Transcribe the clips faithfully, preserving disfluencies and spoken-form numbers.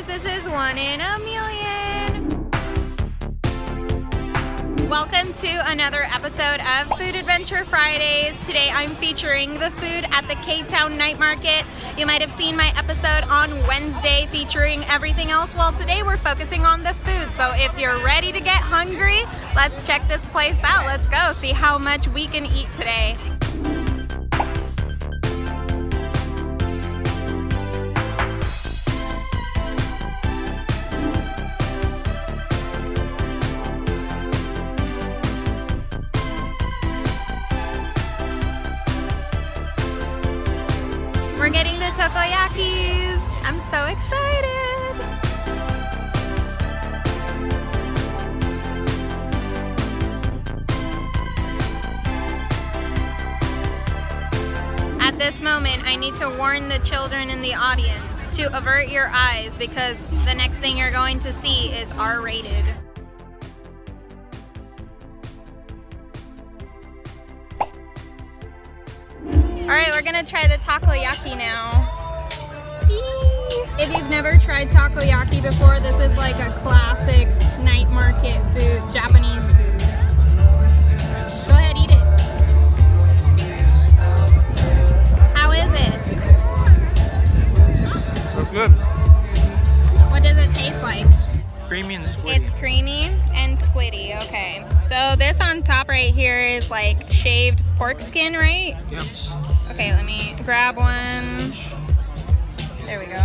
guys. This is one in a million. Welcome to another episode of Food Adventure Fridays. Today I'm featuring the food at the K-Town Night Market. You might have seen my episode on Wednesday featuring everything else. Well, today we're focusing on the food. So if you're ready to get hungry, let's check this place out. Let's go see how much we can eat today. We're getting the takoyakis. I'm so excited. At this moment, I need to warn the children in the audience to avert your eyes because the next thing you're going to see is R rated. All right, we're gonna try the takoyaki now. If you've never tried takoyaki before, this is like a classic night market food, Japanese food. Go ahead, eat it. How is it? It's good. What does it taste like? Creamy and squiddy. It's creamy and squiddy, okay. So this on top right here is like shaved pork skin, right? Yep. Okay, let me grab one. There we go.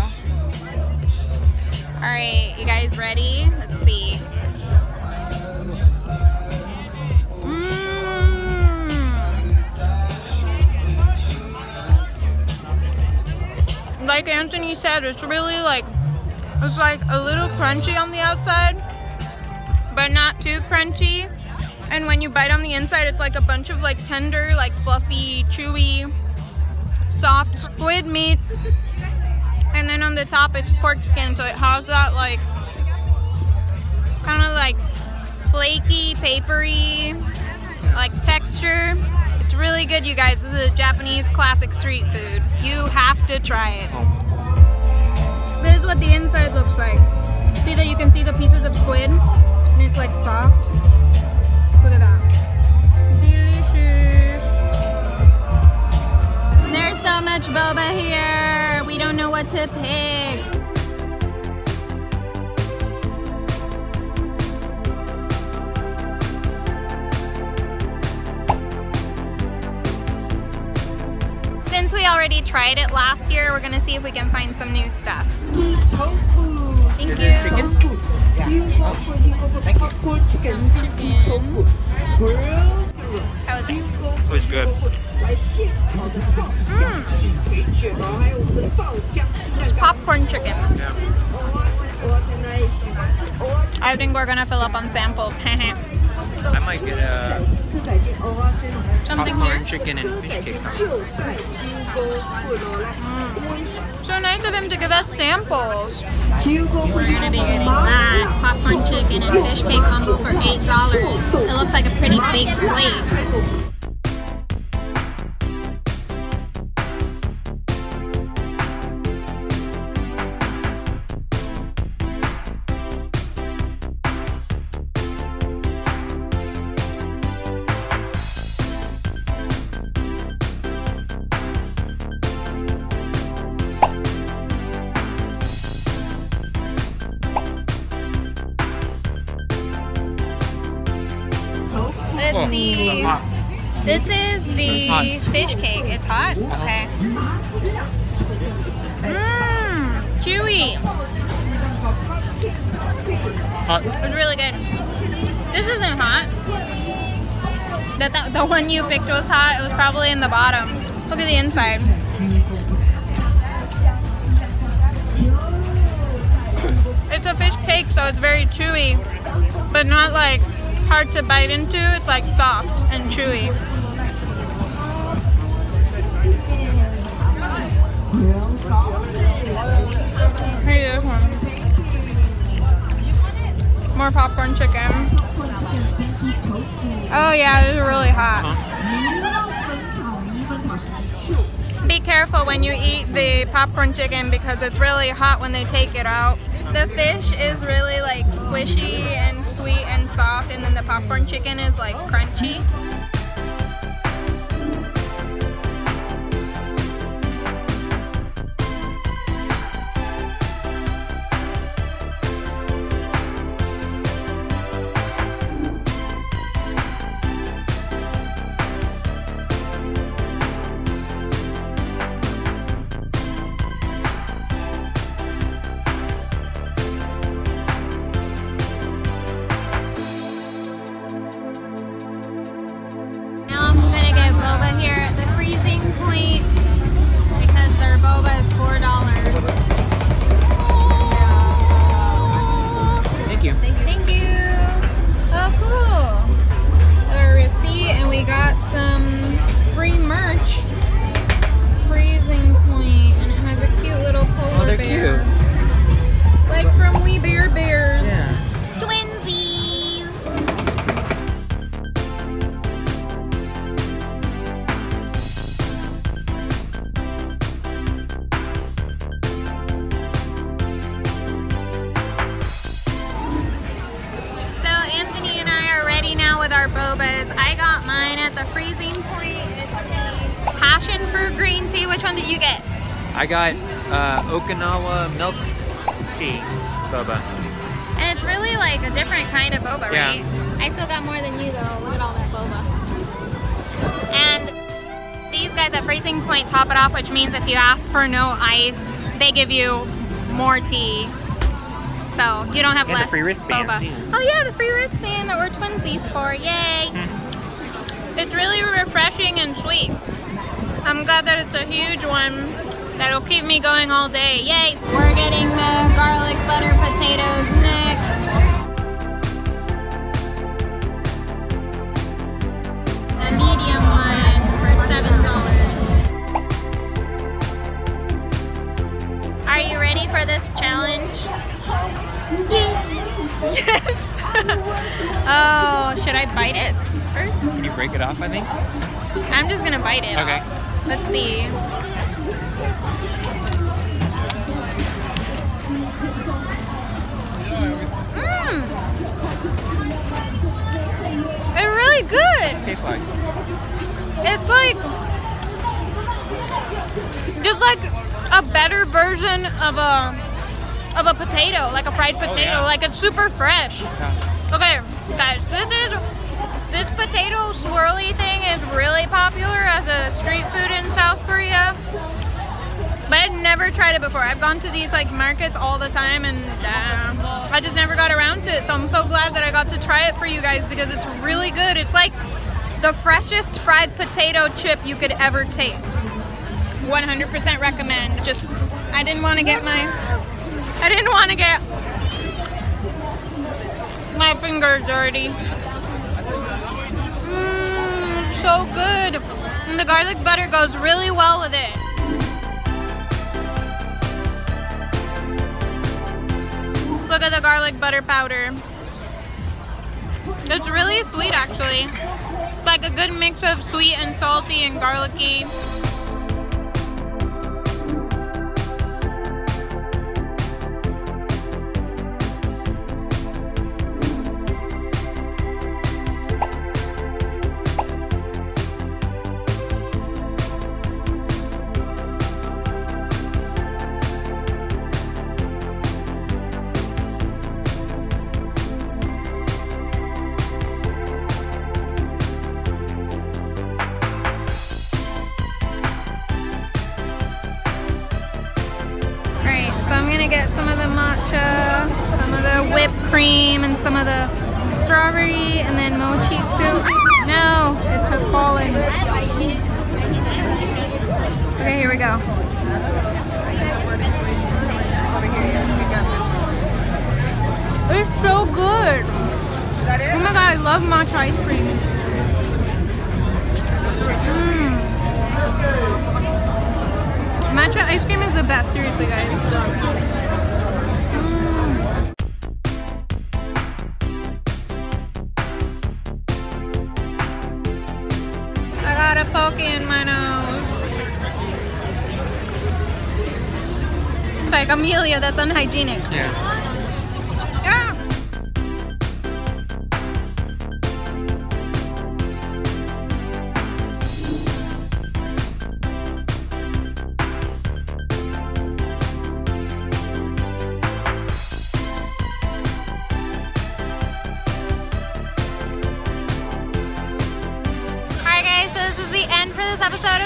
All right, you guys ready? Let's see. Mm. Like Anthony said, it's really like, it's like a little crunchy on the outside, but not too crunchy. And when you bite on the inside, it's like a bunch of like tender, like fluffy, chewy, soft squid meat. And then on the top, it's pork skin. So it has that like, kind of like flaky, papery, like texture. It's really good, you guys. This is a Japanese classic street food. You have to try it. This is what the inside looks like. See that you can see the pieces of squid? And it's like soft. Look at that. Delicious. There's so much boba here. We don't know what to pick. Since we already tried it last year, we're gonna see if we can find some new stuff. Tofu. Thank you. Tofu. Yeah. Oh. Chicken. Tofu. How was it? It was good. Mm. It's popcorn chicken. Yeah. I think we're gonna fill up on samples. I might get a something popcorn here? Chicken and fish cake. Mm. So nice of them to give us samples. We're gonna be getting that popcorn chicken and fish cake combo for eight dollars. It looks like a pretty big plate. Let's see. This is the fish cake. It's hot? Okay. Mmm. Chewy. Hot. It's really good. This isn't hot. That, that the one you picked was hot. It was probably in the bottom. Look at the inside. It's a fish cake, so it's very chewy, but not like hard to bite into. It's like soft and chewy. Here's one. More popcorn chicken. Oh yeah, this is really hot. Be careful when you eat the popcorn chicken because it's really hot when they take it out. The fish is really like squishy and sweet and soft, and then the popcorn chicken is like crunchy. I got mine at the Freezing Point. It's the passion fruit green tea. Which one did you get? I got uh, Okinawa milk tea boba. And it's really like a different kind of boba, yeah. Right? I still got more than you though. Look at all that boba. And these guys at Freezing Point top it off, which means if you ask for no ice, they give you more tea. So you don't have and less the free wristband boba. Too. Oh yeah, the free wristband that we're twinsies for, yay! Mm. It's really refreshing and sweet. I'm glad that it's a huge one that'll keep me going all day, yay! We're getting the garlic butter potatoes next. The medium one for seven dollars. Are you ready for this challenge? Yes! Oh, should I bite it first? Can you break it off, I think? I'm just gonna bite it. Okay. Off. Let's see. Mmm! It's really good! What does it taste like? It's like... just like a better version of a... of a potato, like a fried potato, oh, yeah. Like it's super fresh. Yeah. Okay, guys, this is this potato swirly thing is really popular as a street food in South Korea, but I've never tried it before. I've gone to these like markets all the time, and uh, I just never got around to it. So I'm so glad that I got to try it for you guys because it's really good. It's like the freshest fried potato chip you could ever taste. one hundred percent recommend. Just I didn't want to get my. I didn't want to get my fingers dirty. Mmm, so good. And the garlic butter goes really well with it. Look at the garlic butter powder. It's really sweet actually. It's like a good mix of sweet and salty and garlicky. Get some of the matcha, some of the whipped cream, and some of the strawberry, and then mochi too. No, it has fallen. Okay, here we go. It's so good. Oh my god, I love matcha ice cream. Mm. Matcha ice cream is the best, seriously guys. Done. In my nose. It's like Amelia, that's unhygienic. Yeah.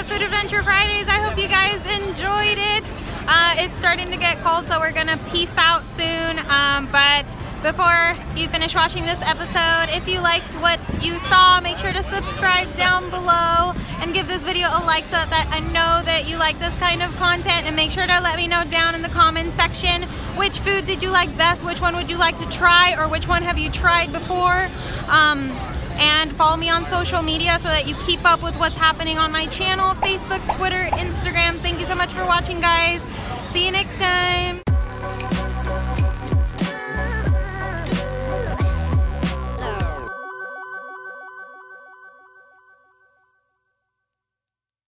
the Food Adventure Fridays. I hope you guys enjoyed it. Uh, it's starting to get cold, so we're gonna peace out soon. Um, but before you finish watching this episode, if you liked what you saw, make sure to subscribe down below and give this video a like so that I know that you like this kind of content. And make sure to let me know down in the comments section which food did you like best, which one would you like to try, or which one have you tried before. Um, and follow me on social media so that you keep up with what's happening on my channel, Facebook, Twitter, Instagram. Thank you so much for watching, guys. See you next time.